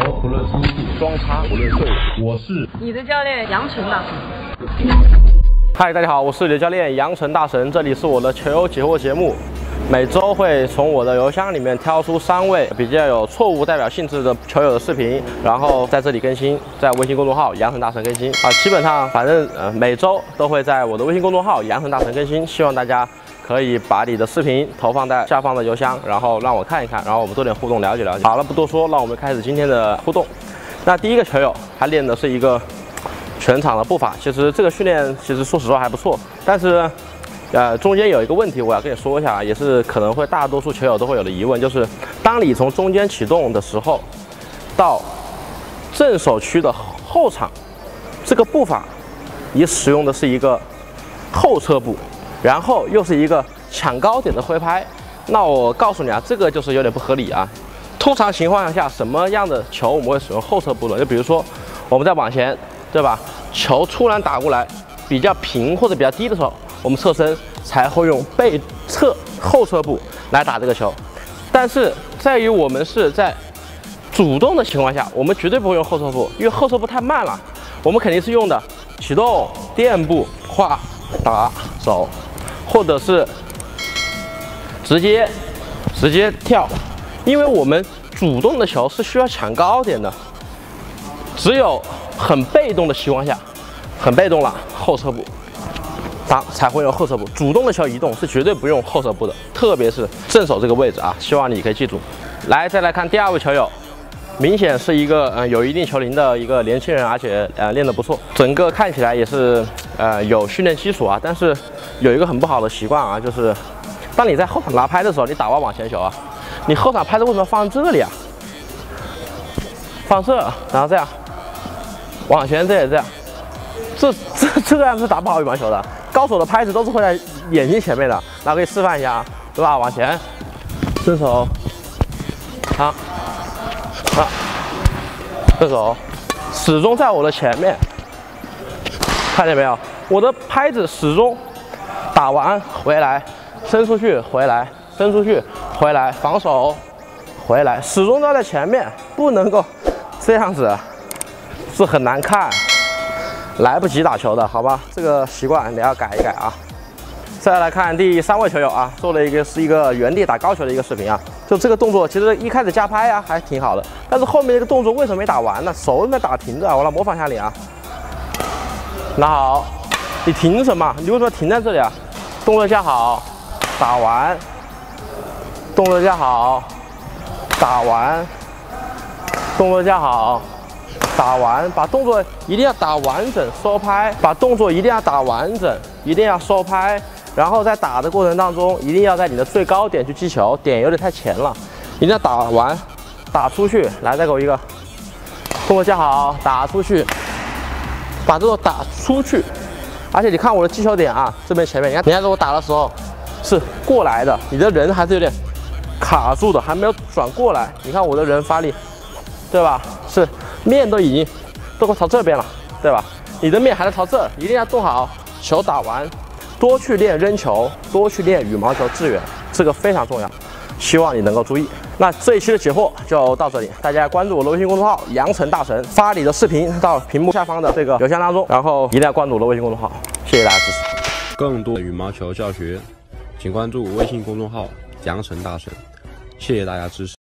头不论粗细，双叉不论岁数。我是你的教练杨晨大神。嗨，大家好，我是你的教练杨晨大神，这里是我的球友解惑节目。每周会从我的邮箱里面挑出3位比较有错误代表性质的球友的视频，然后在这里更新，在微信公众号“杨晨大神”更新啊。基本上反正每周都会在我的微信公众号“杨晨大神”更新，希望大家可以把你的视频投放在下方的邮箱，然后让我看一看，然后我们做点互动，了解了解。好了，不多说，让我们开始今天的互动。那第一个球友他练的是一个全场的步伐，其实这个训练其实说实话还不错，但是。中间有一个问题，我要跟你说一下，也是可能会大多数球友都会有的疑问，就是当你从中间启动的时候，到正手区的后场，这个步伐，你使用的是一个后撤步，然后又是一个抢高点的挥拍。那我告诉你啊，这个就是有点不合理啊。通常情况下，什么样的球我们会使用后撤步呢？就比如说我们在往前，对吧？球突然打过来，比较平或者比较低的时候。我们侧身才会用背侧后撤步来打这个球，但是在于我们是在主动的情况下，我们绝对不会用后撤步，因为后撤步太慢了。我们肯定是用的启动、垫步、跨、打、走，或者是直接跳，因为我们主动的球是需要抢高点的，只有很被动的情况下，很被动了后撤步。才会用后撤步，主动的球移动是绝对不用后撤步的，特别是正手这个位置啊，希望你可以记住。来，再来看第2位球友，明显是一个有一定球龄的一个年轻人，而且练得不错，整个看起来也是有训练基础啊，但是有一个很不好的习惯啊，就是当你在后场拿拍的时候，你打完往前球啊，你后场拍的为什么要放这里啊？放这，然后这样往前，这也这样，这样是打不好羽毛球的。高手的拍子都是会在眼睛前面的，那可以示范一下，对吧？往前，正手，正手，始终在我的前面，看见没有？我的拍子始终打完回来，伸出去，回来，伸出去，回来，防守，回来，始终都在前面，不能够这样子，是很难看。来不及打球的，好吧，这个习惯你要改一改啊。再来看第3位球友啊，做了一个原地打高球的一个视频啊，就这个动作，其实一开始加拍啊还挺好的，但是后面这个动作为什么没打完呢？手没打停着啊，我来模仿一下你啊。那好，你停什么？你为什么停在这里啊？动作加好，打完，动作加好，打完，动作加好。打完，把动作一定要打完整，收拍，把动作一定要打完整，一定要收拍，然后在打的过程当中，一定要在你的最高点去击球，点有点太前了，一定要打完，打出去，来，再给我一个动作加好，打出去，把动作打出去，而且你看我的击球点啊，这边前面，你看给我打的时候是过来的，你的人还是有点卡住的，还没有转过来，你看我的人发力，对吧？是。面都已经都快朝这边了，对吧？你的面还是朝这，一定要动好球，打完，多去练扔球，多去练羽毛球致远，这个非常重要，希望你能够注意。那这一期的解惑就到这里，大家关注我的微信公众号“杨晨大神”，发你的视频到屏幕下方的这个邮箱当中，然后一定要关注我的微信公众号，谢谢大家支持。更多的羽毛球教学，请关注微信公众号“杨晨大神”，谢谢大家支持。